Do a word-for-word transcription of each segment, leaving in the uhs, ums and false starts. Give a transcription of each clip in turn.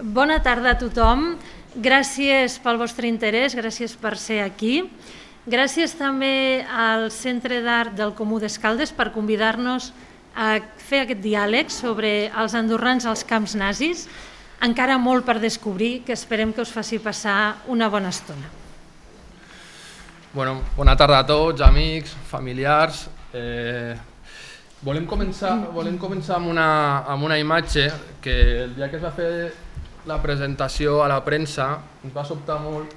Bona tarda a tothom. Gràcies pel vostre interès, gràcies per ser aquí. Gràcies també al Centre d'Art del Comú d'Escaldes per convidar-nos a fer aquest diàleg sobre els andorrans als camps nazis. Encara molt per descobrir, que esperem que us faci passar una bona estona. Bona tarda a tots, amics, familiars. Volem començar amb una imatge que el dia que es va fer la presentació a la premsa ens va sobtar molt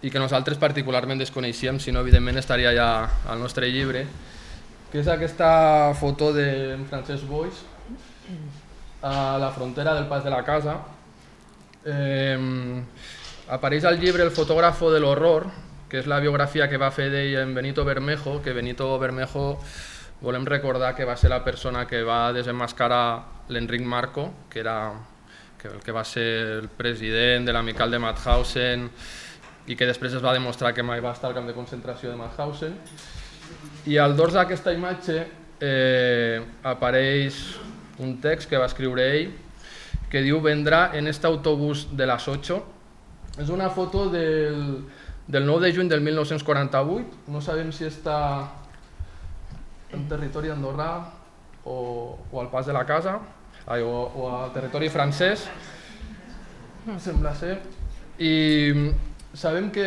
i que nosaltres particularment desconeixíem, si no evidentment estaria ja al nostre llibre, que és aquesta foto de Francesc Boix a la frontera del Pas de la Casa. Apareix al llibre El fotógrafo de l'horror, que és la biografia que va fer d'ell en Benito Bermejo, que Benito Bermejo volem recordar que va ser la persona que va desenmascarar l'Enric Marco, que va ser el president de l'amical de Mauthausen, i que després es va demostrar que mai va estar al camp de concentració de Mauthausen. I al dors d'aquesta imatge apareix un text que va escriure ell, que diu «Vendrá en este autobús de las ocho». És una foto del nou de juny del mil nou-cents quaranta-vuit. No sabem si està en territori andorrà o al Pas de la Casa, o al territori francès, sembla ser. Sabem que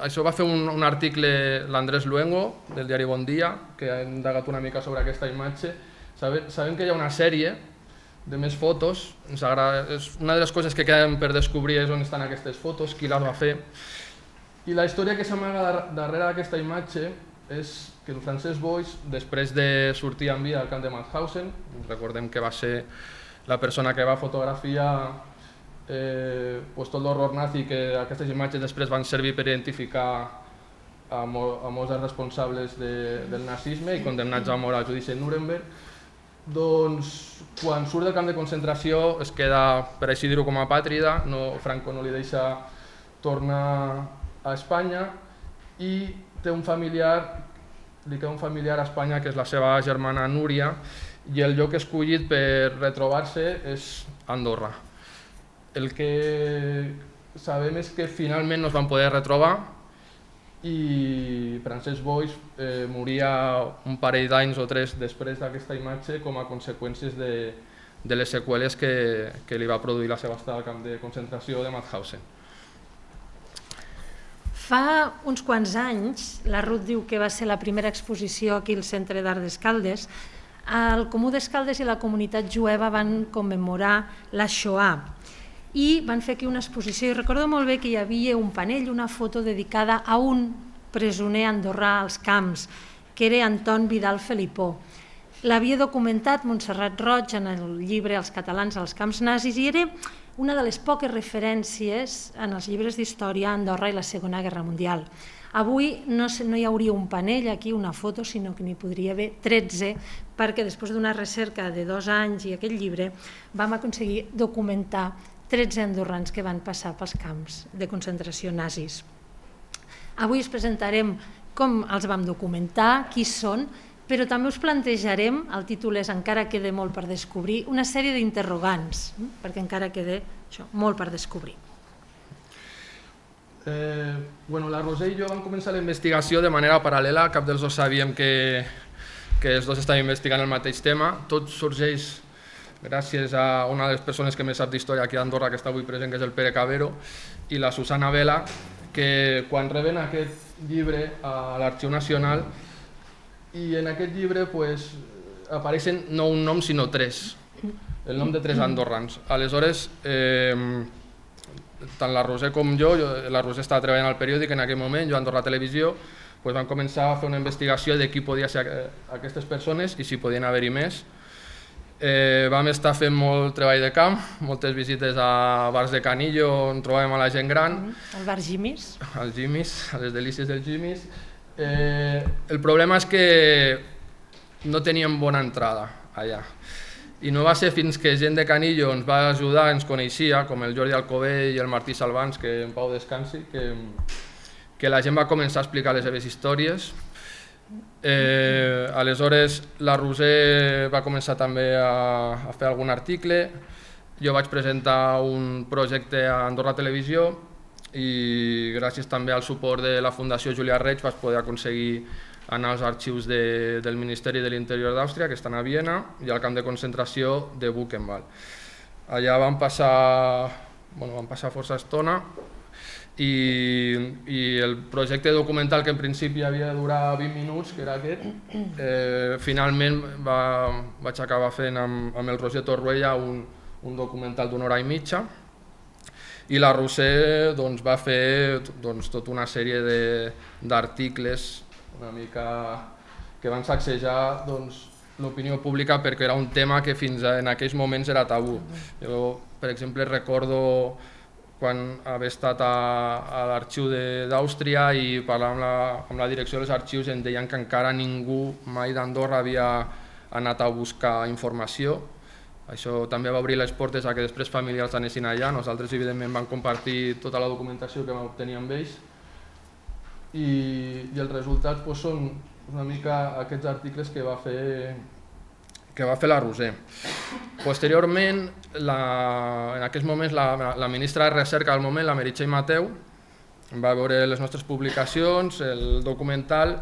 això va fer un article l'Andrés Luengo, del diari Bon Dia, que ha indagat una mica sobre aquesta imatge. Sabem que hi ha una sèrie de més fotos. Una de les coses que queden per descobrir és on estan aquestes fotos, qui les va fer. I la història que s'amaga darrere d'aquesta imatge és que el Francesc Boix, després de sortir amb vida al camp de Mauthausen, recordem que va ser la persona que va fotografiar tot l'horror nazi, que aquestes imatges després van servir per identificar a molts dels responsables del nazisme i condemnats a mort al judici de Nuremberg. Doncs quan surt del camp de concentració es queda, per així dir-ho, com a pàtrida. Franco no li deixa tornar a Espanya i té un familiar, li queda un familiar a Espanya, que és la seva germana Núria, i el lloc escollit per retrobar-se és Andorra. El que sabem és que finalment no es van poder retrobar i Francesc Boix moria un parell d'anys o tres després d'aquesta imatge com a conseqüències de les seqüeles que li va produir la seva estada al camp de concentració de Mauthausen. Fa uns quants anys, la Ruth diu que va ser la primera exposició aquí al Centre d'Art d'Escaldes, el Comú d'Escaldes i la comunitat jueva van commemorar la Shoah i van fer aquí una exposició, i recordo molt bé que hi havia un panell, una foto dedicada a un presoner andorrà als camps, que era Anton Vidal Felipó. L'havia documentat Montserrat Roig en el llibre Els catalans als camps nazis i era una de les poques referències en els llibres d'història a Andorra i la Segona Guerra Mundial. Avui no hi hauria un panell aquí, una foto, sinó que n'hi podria haver tretze, perquè després d'una recerca de dos anys i aquest llibre vam aconseguir documentar tretze andorrans que van passar pels camps de concentració nazis. Avui us presentarem com els vam documentar, qui són, però també us plantejarem, el títol és Encara queda molt per descobrir, una sèrie d'interrogants, perquè encara queda molt per descobrir. La Roser i jo vam començar la investigació de manera paral·lela, cap dels dos sabíem que els dos estàvem investigant el mateix tema. Tot sorgeix gràcies a una de les persones que més sap d'història aquí a Andorra, que està avui present, que és el Pere Cabero, i la Susana Vela, que quan reben aquest llibre a l'Arxiu Nacional, i en aquest llibre apareixen no un nom sinó tres, el nom de tres andorrans. Aleshores, tant la Roser com jo, la Roser estava treballant al periòdic en aquell moment, jo a Andorra Televisió, vam començar a fer una investigació de qui podien ser aquestes persones i si podien haver-hi més. Vam estar fent molt treball de camp, moltes visites a bars de Canillo on trobàvem a la gent gran. Al bar Jimmy's. Al Jimmy's, a les delícies del Jimmy's. El problema és que no teníem bona entrada allà. I no va ser fins que gent de Canillo ens va ajudar, ens coneixia, com el Jordi Alcobey i el Martí Salvans, que en pau descansi, que la gent va començar a explicar les seves històries. Aleshores la Roser va començar també a fer algun article, Jo vaig presentar un projecte a Andorra Televisió i gràcies també al suport de la Fundació Julià Reig vaig poder aconseguir anar als arxius del Ministeri de l'Interior d'Àustria, que estan a Viena, i al camp de concentració de Buchenwald. Allà van passar força estona i el projecte documental, que en principi havia de durar vint minuts, que era aquest, finalment vaig acabar fent amb el Roger Torruella un documental d'una hora i mitja, i la Roser va fer tota una sèrie d'articles una mica que van sacsejar l'opinió pública perquè era un tema que fins en aquells moments era tabú. Jo, per exemple, recordo quan havia estat a l'arxiu d'Àustria i parlant amb la direcció dels arxius em deien que encara ningú mai d'Andorra havia anat a buscar informació. Això també va obrir les portes a que després familiars anessin allà. Nosaltres, evidentment, vam compartir tota la documentació que vam obtenir amb ells i els resultats són una mica aquests articles que va fer la Roser. Posteriorment, en aquests moments, la ministra de Recerca del moment, la Meritxell Mateu, va veure les nostres publicacions, el documental,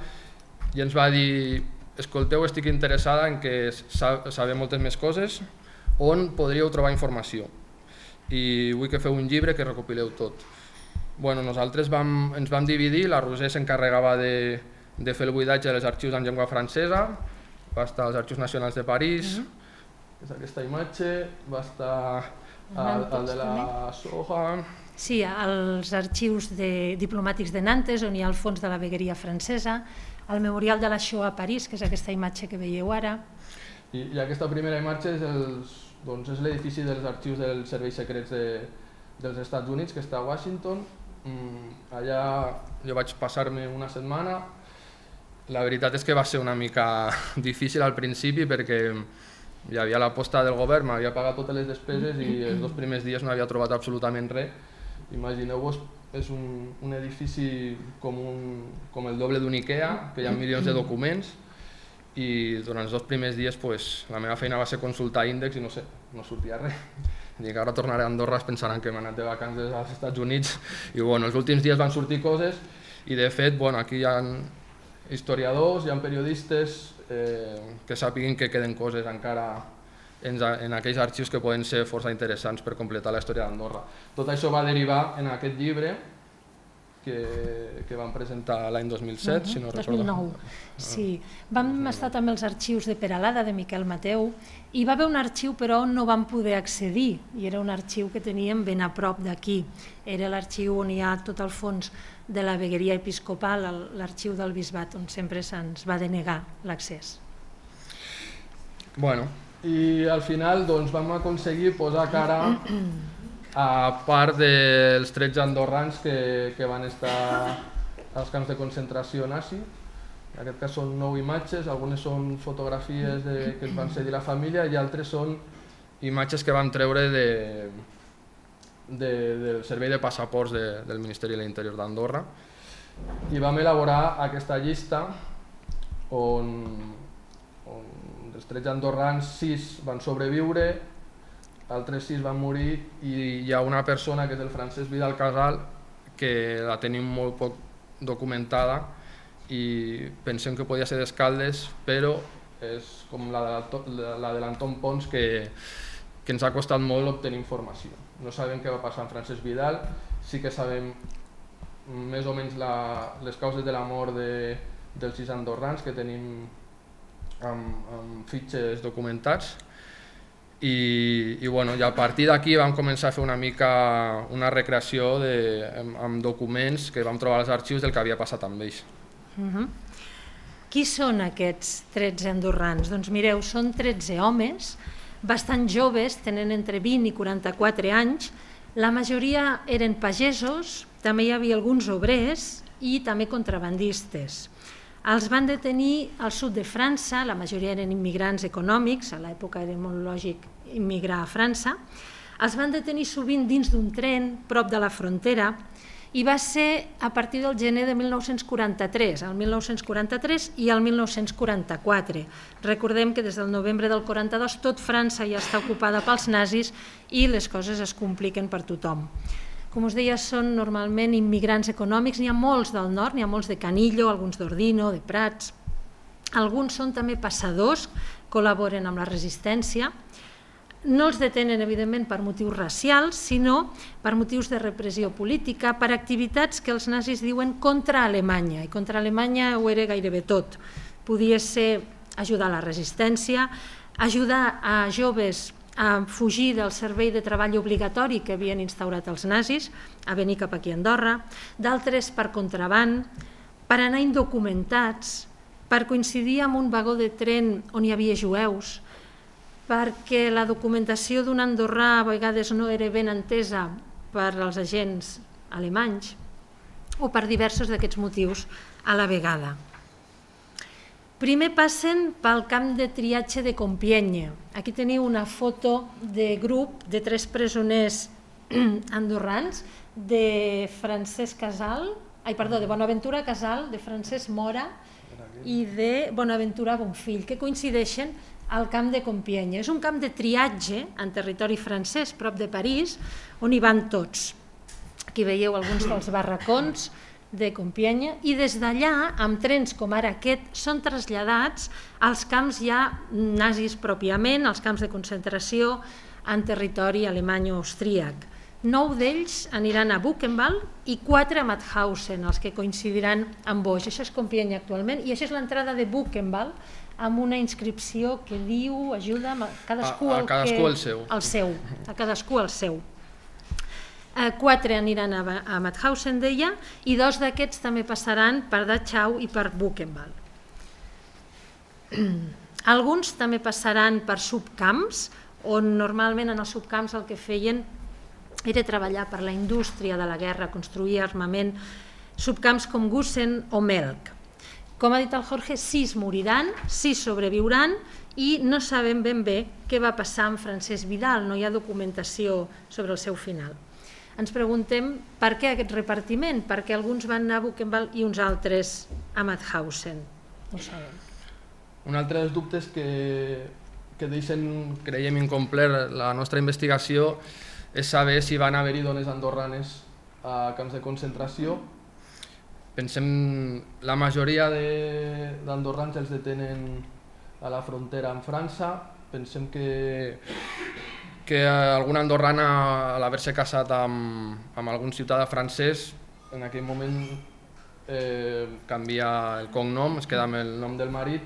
i ens va dir: escolteu, estic interessada en que sabeu moltes més coses, on podríeu trobar informació, i vull que feu un llibre que recopileu tot. Nosaltres ens vam dividir, la Roser s'encarregava de fer el buidatge dels arxius en llengua francesa, va estar als Arxius Nacionals de París, és aquesta imatge, va estar el de la Shoah... Sí, als Arxius Diplomàtics de Nantes, on hi ha el fons de la vegueria francesa, al Memorial de la Shoah a París, que és aquesta imatge que veieu ara. I aquesta primera imatge és l'edifici dels arxius dels serveis secrets dels Estats Units, que està a Washington. Allà jo vaig passar-me una setmana. La veritat és que va ser una mica difícil al principi perquè hi havia l'aposta del govern, m'havia pagat totes les despeses i els dos primers dies no havia trobat absolutament res. Imagineu-vos, és un edifici com el doble d'un IKEA, que hi ha milions de documents, i durant els dos primers dies la meva feina va ser consultar índexs i no sé, no sortia res. Dic, ara tornaré a Andorra, es pensaran que m'he anat de vacances als Estats Units, i bueno, els últims dies van sortir coses, i de fet, bueno, aquí hi ha historiadors, hi ha periodistes que sàpiguin que queden coses encara en aquells arxius que poden ser força interessants per completar la història d'Andorra. Tot això va derivar en aquest llibre que vam presentar l'any dos mil set, si no recordo. dos mil nou, sí. Vam estar també als arxius de Peralada, de Miquel Mateu, i va haver un arxiu però on no vam poder accedir, i era un arxiu que teníem ben a prop d'aquí. Era l'arxiu on hi ha tot el fons de la vegueria episcopal, l'arxiu del bisbat, on sempre se'ns va denegar l'accés. Bueno... i al final vam aconseguir posar cara a part dels tretze andorrans que van estar als camps de concentració nazi. En aquest cas són nou imatges, algunes són fotografies que ens van cedir la família i altres són imatges que vam treure del servei de passaports del Ministeri de l'Interior d'Andorra, i vam elaborar aquesta llista on dels tretze andorrans, sis van sobreviure, altres sis van morir, i hi ha una persona, que és el Francesc Vidal Casal, que la tenim molt poc documentada i pensem que podia ser d'Escaldes, però és com la de l'Anton Pons, que ens ha costat molt obtenir informació. No sabem què va passar amb Francesc Vidal, sí que sabem més o menys les causes de la mort dels sis andorrans que tenim amb fitxes documentats, i a partir d'aquí vam començar a fer una mica una recreació amb documents que vam trobar als arxius del que havia passat amb ells. Qui són aquests tretze andorrans? Doncs mireu, són tretze homes, bastant joves, tenen entre vint i quaranta-quatre anys, la majoria eren pagesos, també hi havia alguns obrers i també contrabandistes. Els van detenir al sud de França, la majoria eren immigrants econòmics, a l'època era molt lògic immigrar a França. Els van detenir sovint dins d'un tren, prop de la frontera, i va ser a partir del gener de mil nou-cents quaranta-tres, el mil nou-cents quaranta-tres i el mil nou-cents quaranta-quatre. Recordem que des del novembre del quaranta-dos tot França ja està ocupada pels nazis i les coses es compliquen per tothom. Com us deia, són normalment immigrants econòmics, n'hi ha molts del nord, n'hi ha molts de Canillo, alguns d'Ordino, de Prats, alguns són també passadors, col·laboren amb la resistència. No els detenen, evidentment, per motius racials, sinó per motius de repressió política, per activitats que els nazis diuen contra Alemanya, i contra Alemanya ho era gairebé tot. Podia ser ajudar a la resistència, ajudar a joves a fugir del servei de treball obligatori que havien instaurat els nazis, a venir cap aquí a Andorra, d'altres per contraban, per anar indocumentats, per coincidir amb un vagó de tren on hi havia jueus, perquè la documentació d'un andorrà a vegades no era ben entesa per als agents alemanys o per diversos d'aquests motius a la vegada. Primer passen pel camp de triatge de Compiègne. Aquí teniu una foto de grup de tres presoners andorrans, de Francesc Casal, ai, perdó, de Bonaventura Casal, de Francesc Mora i de Bonaventura Bonfill, que coincideixen al camp de Compiègne. És un camp de triatge en territori francès, prop de París, on hi van tots. Aquí veieu alguns dels barracons de Compiègne, i des d'allà, amb trens com ara aquest, són traslladats als camps ja nazis pròpiament, als camps de concentració en territori alemany o austríac. Nou d'ells aniran a Buchenwald i quatre a Mauthausen, els que coincidiran amb Boix. Això és Compiègne actualment, i això és l'entrada de Buchenwald, amb una inscripció que diu, ajuda, cadascú el seu, a cadascú el seu. Quatre aniran a Mauthausen, deia, i dos d'aquests també passaran per Dachau i per Buchenwald. Alguns també passaran per subcamps, on normalment en els subcamps el que feien era treballar per la indústria de la guerra, construir armament, subcamps com Gusen o Melk. Com ha dit el Jorge, sis moriran, sis sobreviuran i no sabem ben bé què va passar amb Francesc Vidal, no hi ha documentació sobre el seu final. Ens preguntem per què aquest repartiment, per què alguns van anar a Buchenwald i uns altres a Mauthausen. No ho sabem. Un altre dels dubtes que deixen, creiem, incomplet la nostra investigació és saber si van haver-hi dones andorranes a camps de concentració. Pensem que la majoria d'andorrans els detenen a la frontera amb França. Pensem que alguna andorrana, a l'haver-se casat amb algun ciutadà francès, en aquell moment canvia el cognom, es queda amb el nom del marit,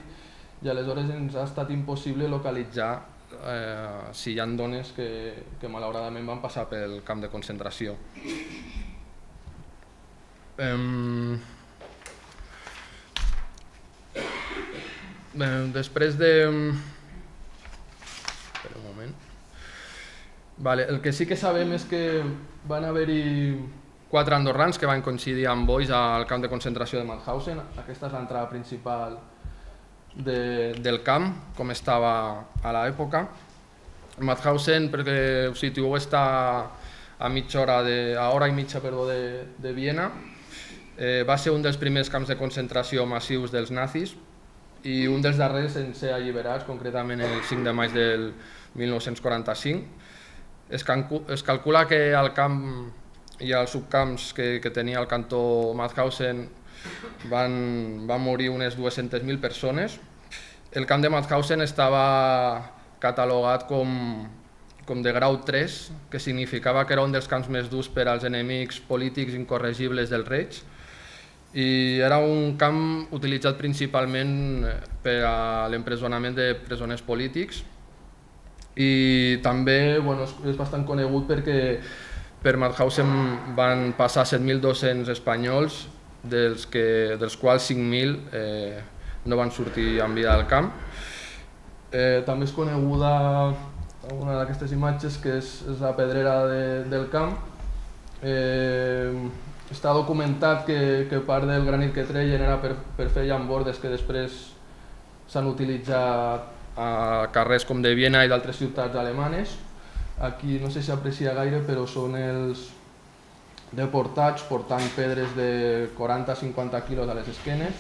i aleshores ens ha estat impossible localitzar si hi ha dones que malauradament van passar pel camp de concentració. Després de... Espera un moment. El que sí que sabem és que van haver-hi quatre andorrans que van coincidir amb Boix al camp de concentració de Mauthausen. Aquesta és l'entrada principal del camp, com estava a l'època. Mauthausen, perquè ho situo, està a hora i mitja de Viena. Va ser un dels primers camps de concentració massius dels nazis i un dels darrers en ser alliberats, concretament el cinc de maig del mil nou-cents quaranta-cinc. Es calcula que al camp i als subcamps que tenia el cantó Mauthausen van morir unes dues-centes mil persones. El camp de Mauthausen estava catalogat com com de grau tres, que significava que era un dels camps més durs per als enemics polítics incorregibles del Reich, i era un camp utilitzat principalment per a l'empresonament de presoners polítics, i també és bastant conegut perquè per Mauthausen van passar set mil dos-cents espanyols, dels quals cinc mil no van sortir amb vida del camp. També és coneguda una d'aquestes imatges, que és la pedrera del camp. Està documentat que part del granit que treien era per fer llambordes que després s'han utilitzat a carrers com de Viena i d'altres ciutats alemanes. Aquí no sé si s'aprecia gaire, però són els deportats portant pedres de quaranta a cinquanta quilos a les esquenes.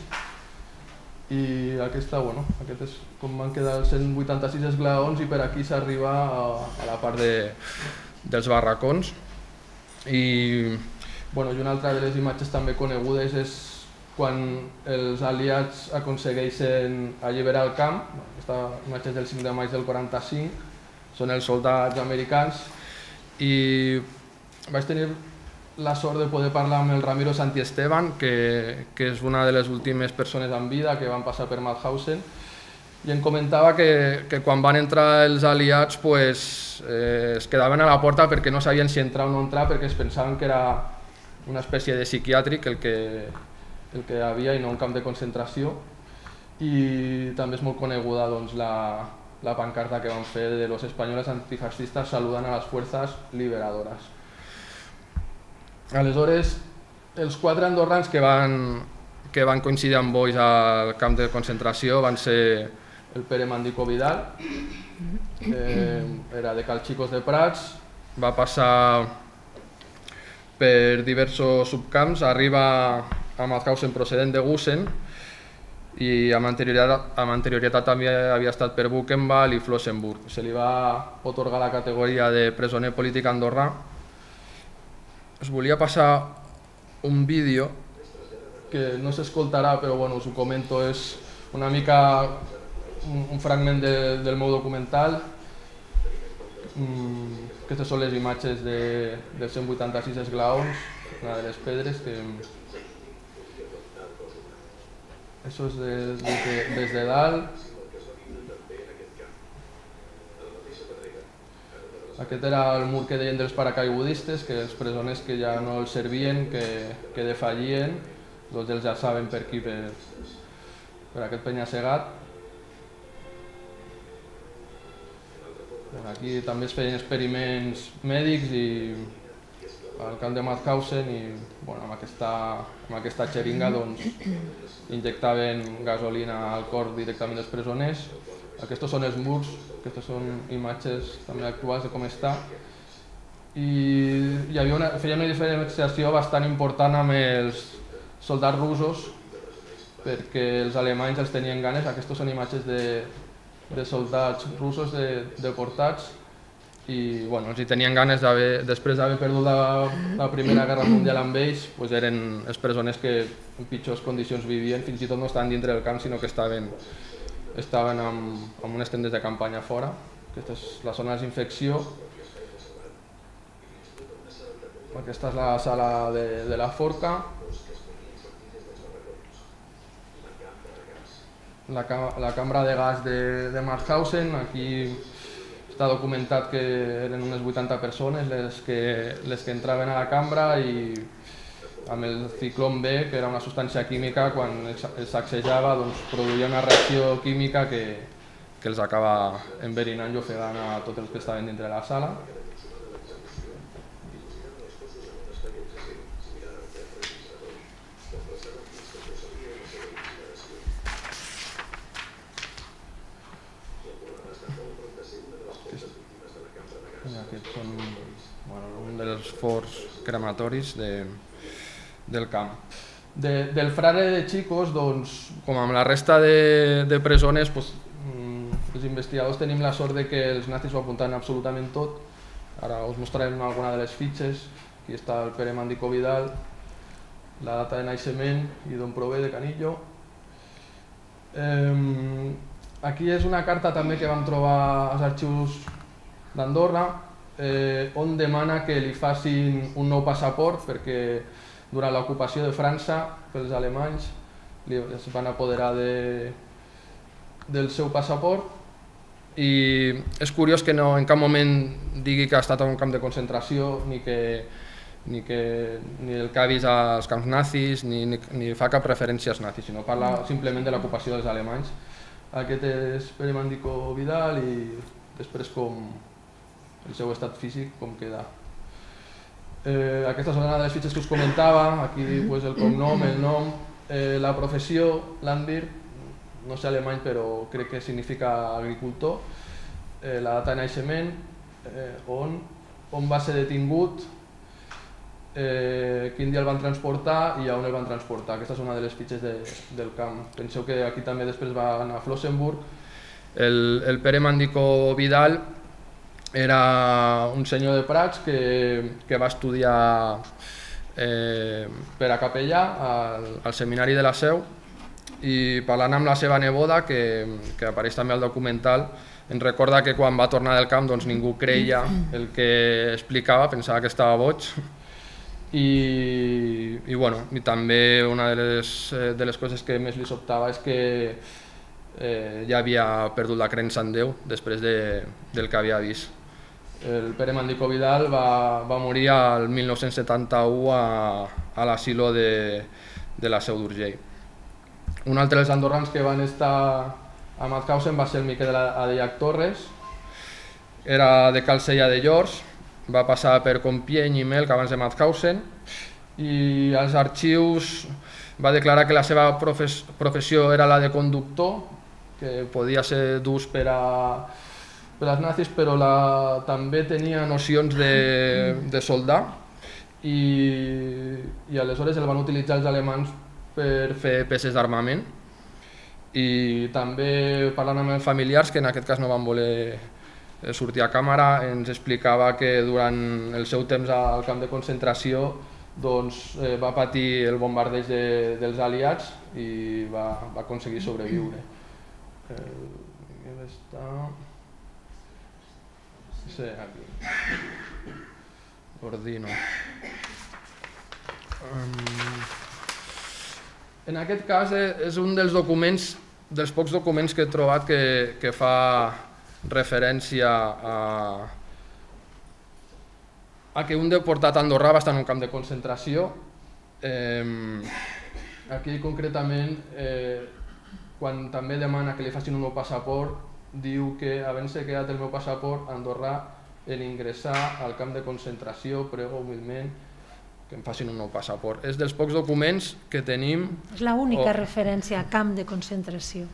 I aquesta, bueno, aquest és com van quedar els cent vuitanta-sis esglaons i per aquí s'arriba a la part dels barracons. I una altra de les imatges també conegudes és quan els aliats aconsegueixen alliberar el camp. Aquesta imatge és del cinc de maig del quaranta-cinc, són els soldats americans. I vaig tenir la sort de poder parlar amb el Ramiro Santiesteban, que és una de les últimes persones en vida que van passar per Mauthausen, i em comentava que quan van entrar els aliats es quedaven a la porta perquè no sabien si entrar o no entrar, perquè es pensaven que era una espècie de psiquiàtric el que hi havia i no un camp de concentració. I també és molt coneguda la pancarta que van fer de los españoles antifascistas saludant a les fuerzas liberadores. Aleshores, els quatre andorrans que van coincidir amb Boix al camp de concentració van ser el Pere Mandicó Vidal, era de Calxicos de Prats, va passar per diversos subcamps, arriba a Mauthausen procedent de Gusen i amb anterioritat també havia estat per Buchenwald i Flossenburg. Se li va atorgar la categoria de presoner polític andorrà. Us volia passar un vídeo que no s'escoltarà, però us ho comento. És una mica un fragment del meu documental. Aquestes són les imatges dels cent vuitanta-sis esglaons, una de les pedres. Això és des de dalt. Aquest era el mur que deien dels paracaigudistes, que els presoners que ja no els servien, que defallien, doncs ells ja saben per aquí, per aquest penya-segat. Aquí també es feien experiments mèdics al camp de Mauthausen i amb aquesta xeringa injectaven gasolina al cor directament dels presoners. Aquests són els murs, aquestes són imatges també actuals de com està. I fèiem una diferenciació bastant important amb els soldats russos perquè els alemanys els tenien ganes. Aquestes són imatges de soldats russos deportats i els tenien ganes després d'haver perdut la Primera Guerra Mundial amb ells. Eren els presoners que en pitjors condicions vivien, fins i tot no estaven dintre del camp sinó que estaven Estaven en unes tendes de campanya a fora. Aquesta és la zona d'infecció. Aquesta és la sala de la forca. La cambra de gas de Mauthausen. Aquí està documentat que eren unes vuitanta persones les que entraven a la cambra i amb el ciclón B, que era una substància química, quan els sacsejava produïa una reacció química que els acaba enverinant i ofegant a tots els que estaven dintre de la sala. Aquests són un dels forts crematoris de... del camp. Del frare de Chicos, com amb la resta de presoners, els investigadors tenim la sort que els nazis ho apuntaven absolutament tot. Ara us mostrarem alguna de les fitxes. Aquí està el Pere Mandicó Vidal, la data de naixement i d'on prové, de Canillo. Aquí és una carta també que vam trobar als arxius d'Andorra on demana que li facin un nou passaport perquè durant l'ocupació de França pels alemanys es van apoderar del seu passaport. I és curiós que en cap moment digui que ha estat a un camp de concentració ni el que ha vist als camps nazis ni fa cap referència als nazis, sinó parla simplement de l'ocupació dels alemanys. Aquest és Pere Mandicó Vidal i després com el seu estat físic com queda. Aquesta és una de les fitxes que us comentava, aquí el cognom, el nom, la professió, landwirt, no sé alemany però crec que significa agricultor, la data de naixement, on va ser detingut, quin dia el van transportar i a on el van transportar. Aquesta és una de les fitxes del camp. Penseu que aquí també després va anar a Flossenburg. El Pere Mandicó Vidal era un senyor de Prats que va estudiar per a capellà al seminari de la Seu, i parlant amb la seva neboda, que apareix també al documental, ens recorda que quan va tornar del camp ningú creia el que explicava, pensava que estava boig. I també una de les coses que més li sobtava és que ja havia perdut la creença en Déu després del que havia vist. El Pere Mandicó Vidal va morir el mil nou-cents setanta-u a l'asilo de la Seu d'Urgell. Un altre dels andorrans que van estar a Mauthausen va ser el Miquel Adeiac Torres. Era de Calcella de Llors, va passar per Compiègne i Melk abans de Mauthausen, i als arxius va declarar que la seva professió era la de conductor, que podia ser d'ús per als nazis, però també tenia nocions de soldar, i aleshores el van utilitzar els alemans per fer peces d'armament. I també parlant amb els familiars, que en aquest cas no van voler sortir a càmera, ens explicava que durant el seu temps al camp de concentració va patir el bombardeig dels aliats i va aconseguir sobreviure. Ordino. En aquest cas és un dels documents, dels pocs documents que he trobat que fa referència a que un deportat andorrà va estar en un camp de concentració. Aquí concretament, quan també demana que li facin el meu passaport, diu que havent-se quedat el meu passaport andorrà en ingressar al camp de concentració, prego humilment que em facin un nou passaport. És dels pocs documents que tenim... És l'única referència a camp de concentració.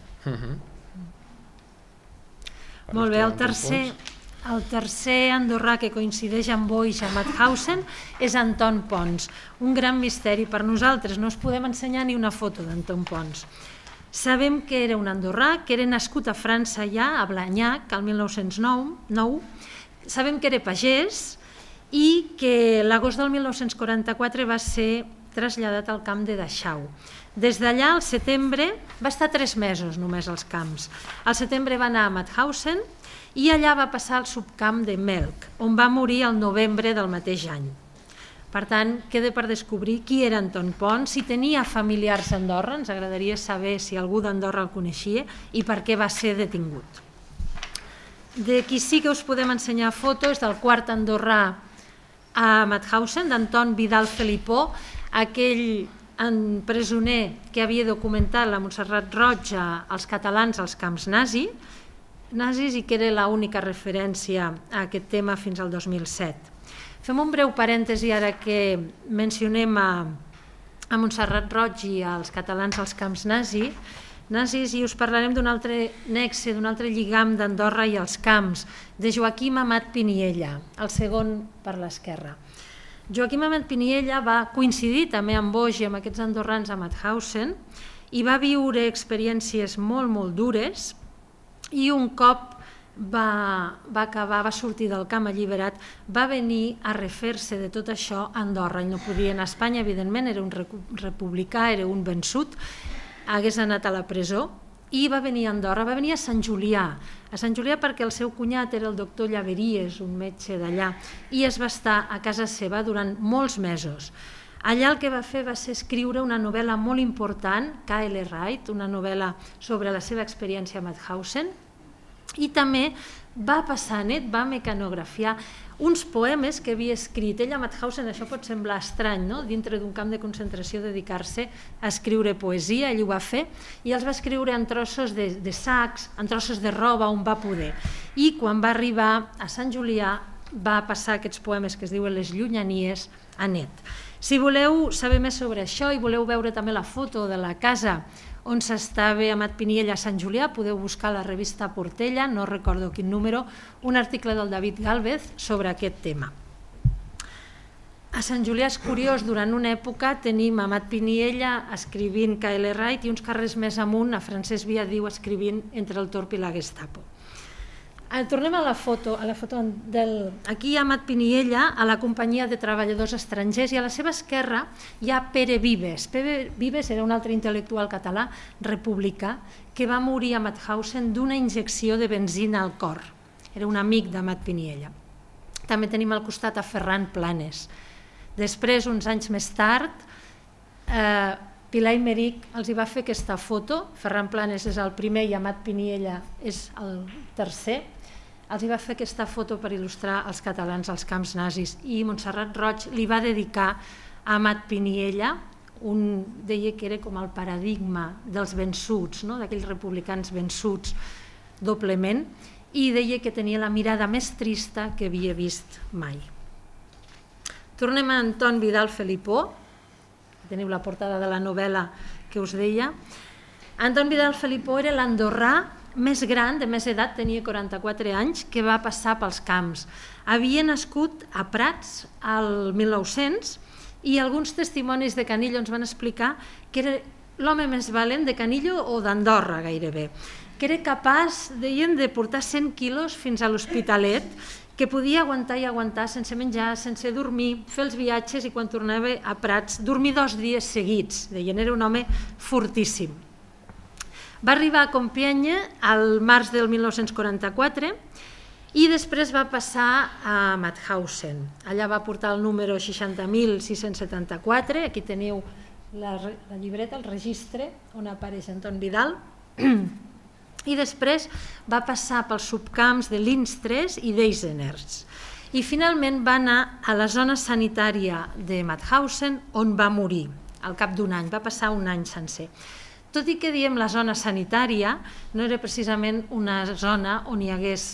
Molt bé, el tercer andorrà que coincideix amb Boix a Mauthausen és Anton Pons. Un gran misteri per nosaltres, no us podem ensenyar ni una foto d'Anton Pons. Sabem que era un andorrà, que era nascut a França ja, a Blanyac, al mil nou-cents nou, sabem que era pagès, i que l'agost del mil nou-cents quaranta-quatre va ser traslladat al camp de Dachau. Des d'allà, al setembre, va estar tres mesos només als camps. Al setembre va anar a Mauthausen i allà va passar al subcamp de Melk, on va morir el novembre del mateix any. Per tant, queda per descobrir qui era Anton Pons, si tenia familiars a Andorra, ens agradaria saber si algú d'Andorra el coneixia i per què va ser detingut. De qui sí que us podem ensenyar fotos del quart andorrà a Mauthausen, d'Anton Vidal Felipó, aquell presoner que havia documentat la Montserrat Roig als catalans als camps nazis i que era l'única referència a aquest tema fins al dos mil set. Fem un breu parèntesi ara que mencionem a Montserrat Roig i als catalans als camps nazis, i us parlarem d'un altre nexe, d'un altre lligam d'Andorra i els camps, de Joaquim Amat Piniella, el segon per l'esquerra. Joaquim Amat Piniella va coincidir també amb Boix i amb aquests andorrans a Mauthausen i va viure experiències molt, molt dures, i un cop va acabar, va sortir del camp alliberat, va venir a refer-se de tot això a Andorra. Ell no podia anar a Espanya, evidentment, era un republicà, era un vençut, hagués anat a la presó, i va venir a Andorra, va venir a Sant Julià, a Sant Julià perquè el seu cunyat era el doctor Llaveries, un metge d'allà, i es va estar a casa seva durant molts mesos. Allà el que va fer va ser escriure una novel·la molt important, K L. Reich, una novel·la sobre la seva experiència a Mauthausen, i també va passar net, va mecanografiar uns poemes que havia escrit. Ell a Mauthausen, això pot semblar estrany, no?, dintre d'un camp de concentració dedicar-se a escriure poesia, ell ho va fer, i els va escriure en trossos de sacs, en trossos de roba, on va poder. I quan va arribar a Sant Julià va passar aquests poemes que es diuen Les llunyanies a net. Si voleu saber més sobre això i voleu veure també la foto de la casa on s'estava Amat Piniella a Sant Julià, podeu buscar la revista Portella, no recordo quin número, un article del David Gálvez sobre aquest tema. A Sant Julià és curiós, durant una època tenim Amat Piniella escrivint K L. Reich i uns carrers més amunt a Francesc Boix escrivint Entre el Torp i la Gestapo. Tornem a la foto. Aquí hi ha Amat Piniella a la companyia de treballadors estrangers i a la seva esquerra hi ha Pere Vives. Pere Vives era un altre intel·lectual català republicà que va morir a Mauthausen d'una injecció de benzina al cor. Era un amic d'Amat Piniella. També tenim al costat a Ferran Planes. Després, uns anys més tard, Pilar Imeric els va fer aquesta foto. Ferran Planes és el primer i Amat Piniella és el tercer. Els va fer aquesta foto per il·lustrar Els catalans als camps nazis i Montserrat Roig li va dedicar a Amat Piniella, deia que era com el paradigma dels vençuts, d'aquells republicans vençuts doblement, i deia que tenia la mirada més trista que havia vist mai. Tornem a Anton Vidal Felipó, teniu la portada de la novel·la que us deia. Anton Vidal Felipó era l'andorrà més gran, de més edat, tenia quaranta-quatre anys, que va passar pels camps. Havia nascut a Prats el mil nou-cents i alguns testimonis de Canillo ens van explicar que era l'home més valent de Canillo o d'Andorra gairebé, que era capaç, deien, de portar cent quilos fins a l'Hospitalet, que podia aguantar i aguantar sense menjar, sense dormir, fer els viatges i quan tornava a Prats dormir dos dies seguits, deien, era un home fortíssim. Va arribar a Compiègne al març del mil nou-cents quaranta-quatre i després va passar a Mauthausen. Allà va portar el número seixanta mil sis-cents setanta-quatre, aquí teniu la llibreta, el registre, on apareix Anton Vidal. I després va passar pels subcamps de Lindstress i d'Eisenerz. I finalment va anar a la zona sanitària de Mauthausen, on va morir al cap d'un any, va passar un any sencer. Tot i que diem la zona sanitària, no era precisament una zona on hi hagués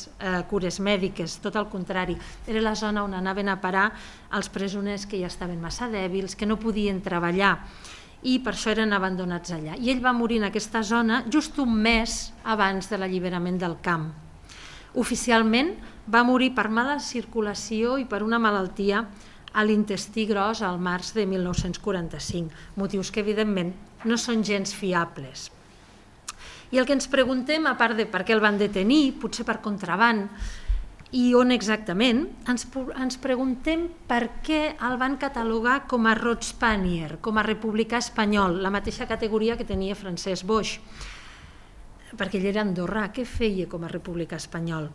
cures mèdiques, tot al contrari, era la zona on anaven a parar els presoners que ja estaven massa dèbils, que no podien treballar, i per això eren abandonats allà. I ell va morir en aquesta zona just un mes abans de l'alliberament del camp. Oficialment va morir per mala circulació i per una malaltia a l'intestí gros al març de mil nou-cents quaranta-cinc, motius que evidentment no són gens fiables. I el que ens preguntem, a part de per què el van detenir, potser per contraban, i on exactament, ens preguntem per què el van catalogar com a Rotspanier, com a republicà espanyol, la mateixa categoria que tenia Francesc Boix, perquè ell era andorrà, què feia com a republicà espanyol?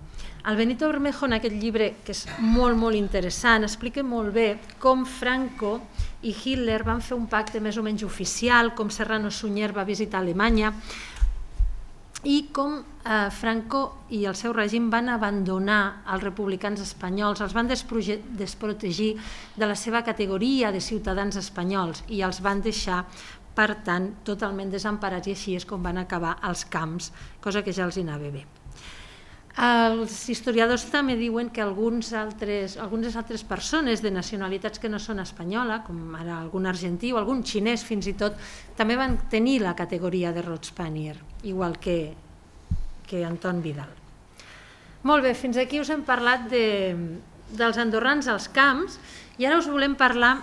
El Benito Bermejo, en aquest llibre, que és molt, molt interessant, explica molt bé com Franco i Hitler van fer un pacte més o menys oficial, com Serrano Sunyer va visitar Alemanya, i com Franco i el seu règim van abandonar els republicans espanyols, els van desprotegir de la seva categoria de ciutadans espanyols i els van deixar, per tant, totalment desemparats, i així és com van acabar els camps, cosa que ja els hi anava bé. Els historiadors també diuen que algunes altres persones de nacionalitats que no són espanyola, com ara algun argentí o algun xinès fins i tot, també van tenir la categoria de Rotspanier, igual que Anton Vidal. Molt bé, fins aquí us hem parlat dels andorrans als camps i ara us volem parlar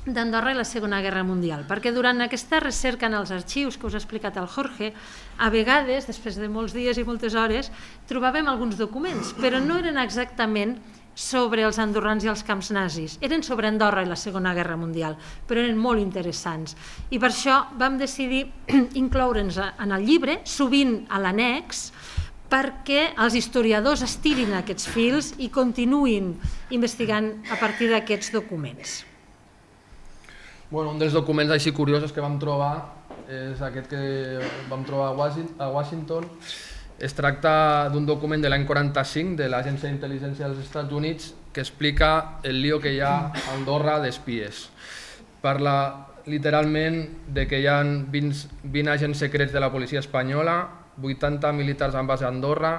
d'Andorra i la Segona Guerra Mundial, perquè durant aquesta recerca en els arxius que us ha explicat el Jorge, a vegades, després de molts dies i moltes hores, trobàvem alguns documents, però no eren exactament sobre els andorrans i els camps nazis, eren sobre Andorra i la Segona Guerra Mundial, però eren molt interessants. I per això vam decidir incloure'ns en el llibre, sovint a l'annex, perquè els historiadors estirin aquests fils i continuïn investigant a partir d'aquests documents. Un dels documents així curiosos que vam trobar és aquest que vam trobar a Washington. Es tracta d'un document de l'any quaranta-cinc de l'Agència d'Intel·ligència dels Estats Units que explica el lío que hi ha a Andorra d'espies. Parla literalment que hi ha vint agents secrets de la policia espanyola, vuitanta militars en base a Andorra,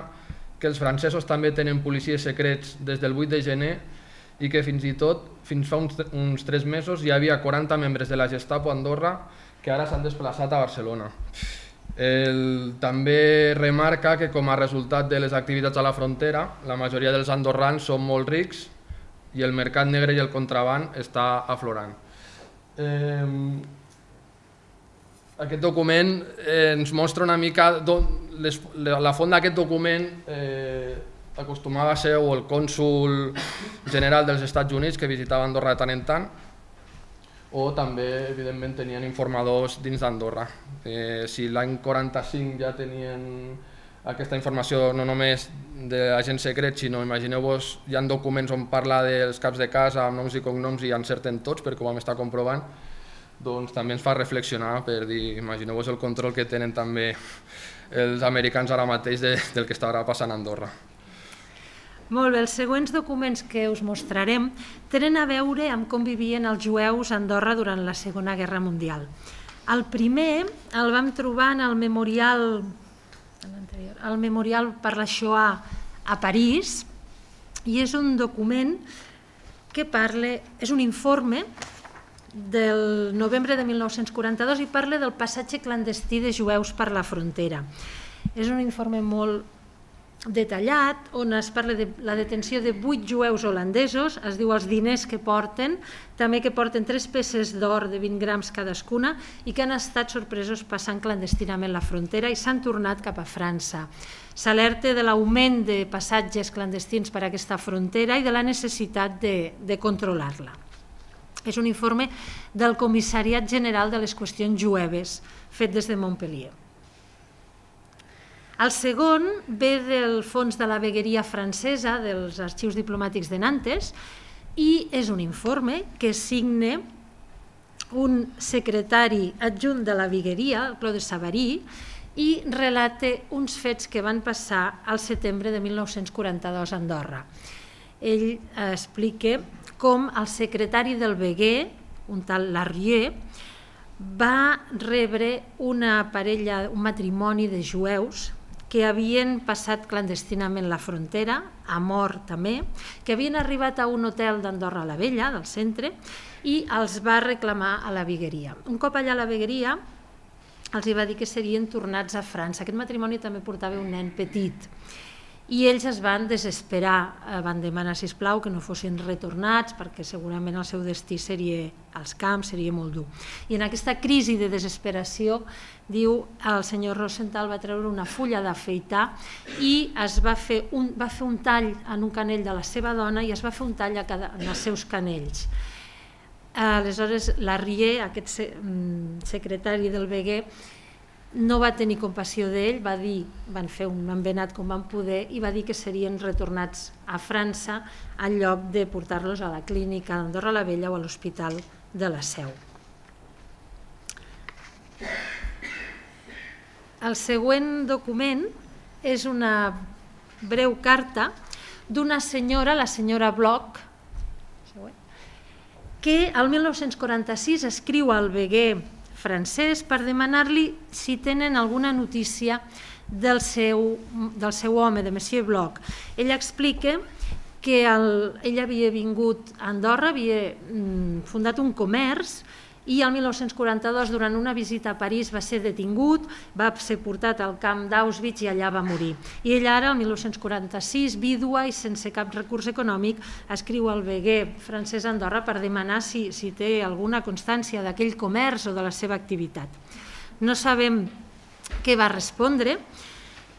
que els francesos també tenen policies secrets des del vuit de gener i que fins i tot, fins fa uns tres mesos, hi havia quaranta membres de la Gestapo a Andorra que ara s'han desplaçat a Barcelona. També remarca que com a resultat de les activitats a la frontera, la majoria dels andorrans són molt rics, i el mercat negre i el contraban està aflorant. Aquest document ens mostra una mica... La font d'aquest document acostumava a ser el cònsol general dels Estats Units que visitava Andorra de tant en tant, o també, evidentment, tenien informadors dins d'Andorra. Si l'any quaranta-cinc ja tenien aquesta informació no només d'agents secrets, sinó, imagineu-vos, hi ha documents on parla dels caps de casa amb noms i cognoms i encerten tots, perquè ho vam estar comprovant, doncs també ens fa reflexionar per dir, imagineu-vos el control que tenen també els americans ara mateix del que estarà passant a Andorra. Molt bé, els següents documents que us mostrarem tenen a veure amb com vivien els jueus a Andorra durant la Segona Guerra Mundial. El primer el vam trobar en el Memorial... el Memorial per la Shoah a París, i és un document que parla, és un informe del novembre de mil nou-cents quaranta-dos i parla del passatge clandestí de jueus per la frontera. És un informe molt detallat on es parla de la detenció de vuit jueus holandesos, es diu els diners que porten, també que porten tres peces d'or de vint grams cadascuna i que han estat sorpresos passant clandestinament la frontera i s'han tornat cap a França. S'alerta de l'augment de passatges clandestins per a aquesta frontera i de la necessitat de, de controlar-la. És un informe del Comissariat General de les Qüestions Jueves, fet des de Montpellier. El segon ve del fons de la vegueria francesa dels Arxius Diplomàtics de Nantes i és un informe que signa un secretari adjunt de la vegueria, el Claude Savary, i relata uns fets que van passar al setembre de mil nou-cents quaranta-dos a Andorra. Ell explica com el secretari del veguer, un tal Larrier, va rebre una parella, un matrimoni de jueus que havien passat clandestinament la frontera, a mort també, que havien arribat a un hotel d'Andorra la Vella, del centre, i els va reclamar a la vegueria. Un cop allà a la vegueria els va dir que serien tornats a França. Aquest matrimoni també portava un nen petit. I ells es van desesperar, van demanar, sisplau, que no fossin retornats perquè segurament el seu destí seria als camps, seria molt dur. I en aquesta crisi de desesperació, diu, el senyor Rosenthal va treure una fulla d'afeitar i es va fer un, va fer un tall en un canell de la seva dona i es va fer un tall a cada, en els seus canells. Aleshores, Larrier, aquest secretari del veguer, no va tenir compassió d'ell, va dir, van fer un envenat com van poder i va dir que serien retornats a França en lloc de portar-los a la clínica d'Andorra la Vella o a l'Hospital de la Seu. El següent document és una breu carta d'una senyora, la senyora Bloch, que el mil nou-cents quaranta-sis escriu al veguer francès per demanar-li si tenen alguna notícia del seu, del seu home, de Monsieur Bloch. Ell explica que el, ell havia vingut a Andorra, havia mm, fundat un comerç i el mil nou-cents quaranta-dos, durant una visita a París, va ser detingut, va ser portat al camp d'Auschwitz i allà va morir. I ell ara, el mil nou-cents quaranta-sis, vídua i sense cap recurs econòmic, escriu al veguer francès Andorra per demanar si, si té alguna constància d'aquell comerç o de la seva activitat. No sabem què va respondre.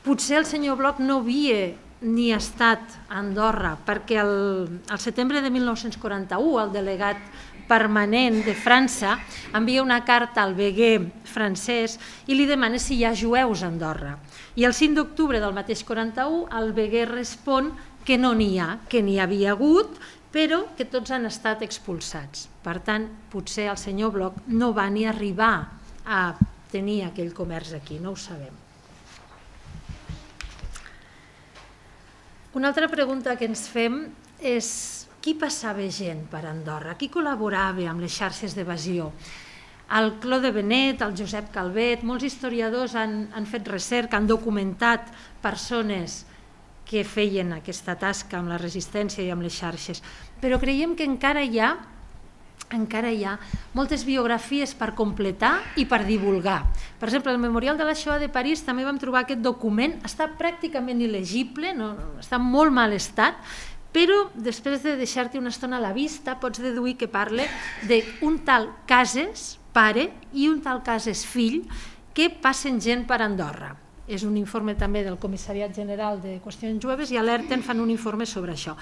Potser el senyor Bloch no havia ni estat a Andorra, perquè el, el setembre de mil nou-cents quaranta-u el delegat permanent de França envia una carta al veguer francès i li demana si hi ha jueus a Andorra. I el cinc d'octubre del mateix quaranta-u el veguer respon que no n'hi ha, que n'hi havia hagut, però que tots han estat expulsats. Per tant, potser el senyor Bloch no va ni arribar a tenir aquell comerç aquí, no ho sabem. Una altra pregunta que ens fem és: qui passava gent per Andorra? Qui col·laborava amb les xarxes d'evasió? El Claude Benet, el Josep Calvet, molts historiadors han, han fet recerca, han documentat persones que feien aquesta tasca amb la resistència i amb les xarxes, però creiem que encara hi ha, encara hi ha moltes biografies per completar i per divulgar. Per exemple, al Memorial de la Shoah de París també vam trobar aquest document, està pràcticament il·legible, no, està en molt mal estat, però després de deixar-te una estona a la vista pots deduir que parla d'un tal Cases, pare, i un tal Cases, fill, que passen gent per Andorra. És un informe també del Comissariat General de Qüestions Jueves i alerten, fan un informe sobre això.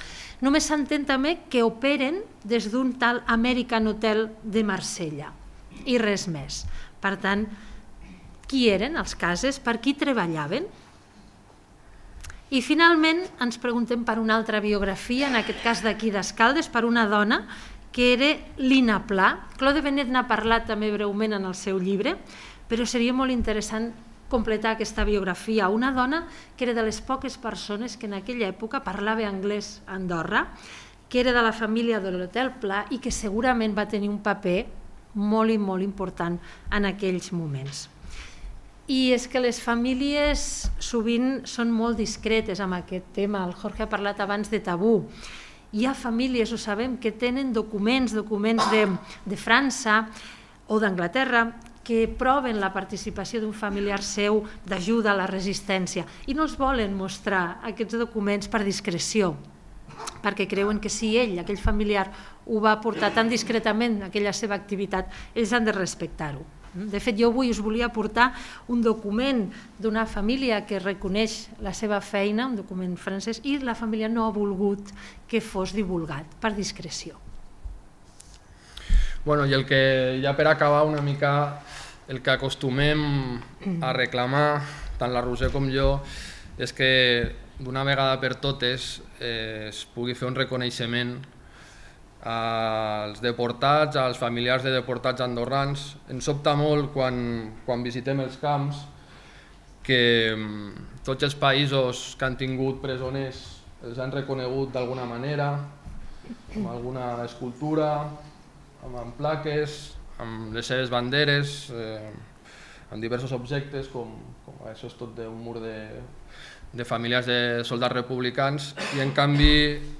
Només s'entén també que operen des d'un tal American Hotel de Marsella i res més. Per tant, qui eren els Cases, per qui treballaven? I finalment ens preguntem per una altra biografia, en aquest cas d'aquí d'Escaldes, per una dona que era Lina Pla. Claude Benet n'ha parlat també breument en el seu llibre, però seria molt interessant completar aquesta biografia. Una dona que era de les poques persones que en aquella època parlava anglès a Andorra, que era de la família de l'Hotel Pla i que segurament va tenir un paper molt i molt important en aquells moments. I és que les famílies sovint són molt discretes amb aquest tema. El Jorge ha parlat abans de tabú. Hi ha famílies, ho sabem, que tenen documents, documents de, de França o d'Anglaterra, que proven la participació d'un familiar seu d'ajuda a la resistència i no els volen mostrar aquests documents per discreció, perquè creuen que si ell, aquell familiar, ho va portar tan discretament, aquella seva activitat, ells han de respectar-ho. De fet, jo avui us volia portar un document d'una família que reconeix la seva feina, un document francès, i la família no ha volgut que fos divulgat per discreció. Bueno, i el que ja per acabar una mica, el que acostumem a reclamar, tant la Roser com jo, és que d'una vegada per totes es pugui fer un reconeixement als deportats, als familiars de deportats andorrans. Ens sobta molt quan visitem els camps que tots els països que han tingut presoners els han reconegut d'alguna manera, amb alguna escultura, amb plaques, amb les seves banderes, amb diversos objectes, com això és tot d'un mur de famílies de soldats republicans, i en canvi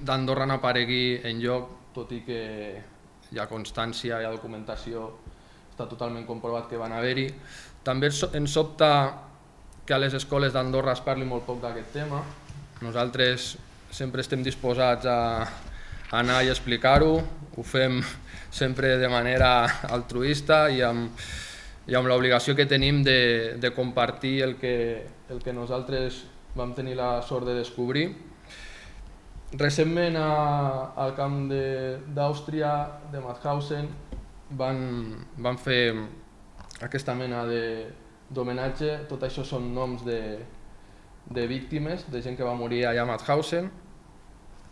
d'Andorra no aparegui enlloc, tot i que hi ha constància, hi ha documentació, està totalment comprovat que van haver-hi. També ens sobta que a les escoles d'Andorra es parli molt poc d'aquest tema. Nosaltres sempre estem disposats a anar i explicar-ho, ho fem sempre de manera altruista i amb l'obligació que tenim de compartir el que nosaltres vam tenir la sort de descobrir. Recentment al camp d'Àustria, de Mauthausen, van fer aquesta mena d'homenatge. Tot això són noms de víctimes, de gent que va morir allà a Mauthausen.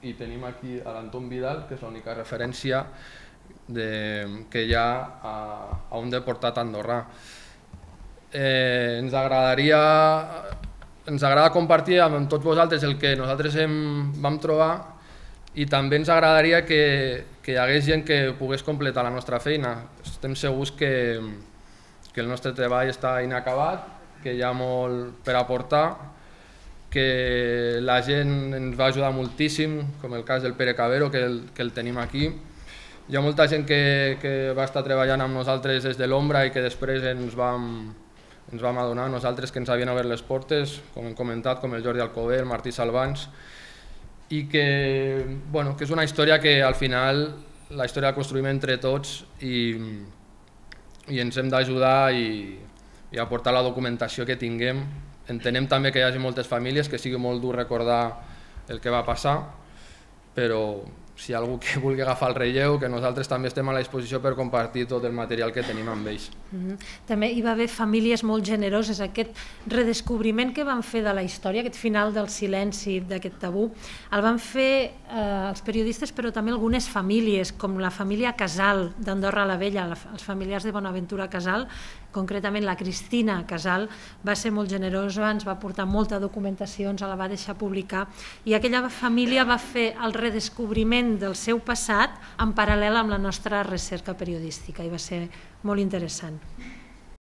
I tenim aquí l'Anton Vidal, que és l'única referència que hi ha a un deportat andorrà. Ens agradaria... Ens agrada compartir amb tots vosaltres el que nosaltres vam trobar i també ens agradaria que hi hagués gent que pogués completar la nostra feina. Estem segurs que el nostre treball està inacabat, que hi ha molt per aportar, que la gent ens va ajudar moltíssim, com el cas del Pere Cabero, que el tenim aquí. Hi ha molta gent que va estar treballant amb nosaltres des de l'ombra i que després ens vam... ens vam adonar nosaltres que ens havien obert les portes, com hem comentat, com el Jordi Alcobey, el Martí Salvans, i que és una història que al final la història la construïm entre tots i ens hem d'ajudar i aportar la documentació que tinguem. Entenem també que hi hagi moltes famílies, que sigui molt dur recordar el que va passar, però si hi ha algú que vulgui agafar el relleu, que nosaltres també estem a la disposició per compartir tot el material que tenim amb ells. També hi va haver famílies molt generoses. Aquest redescobriment que van fer de la història, aquest final del silenci, d'aquest tabú, el van fer els periodistes, però també algunes famílies, com la família Casal d'Andorra la Vella, els familiars de Bonaventura Casal, concretament la Cristina Casal, va ser molt generosa, ens va portar molta documentació, ens la va deixar publicar, i aquella família va fer el redescobriment del seu passat en paral·lel amb la nostra recerca periodística, i va ser molt interessant.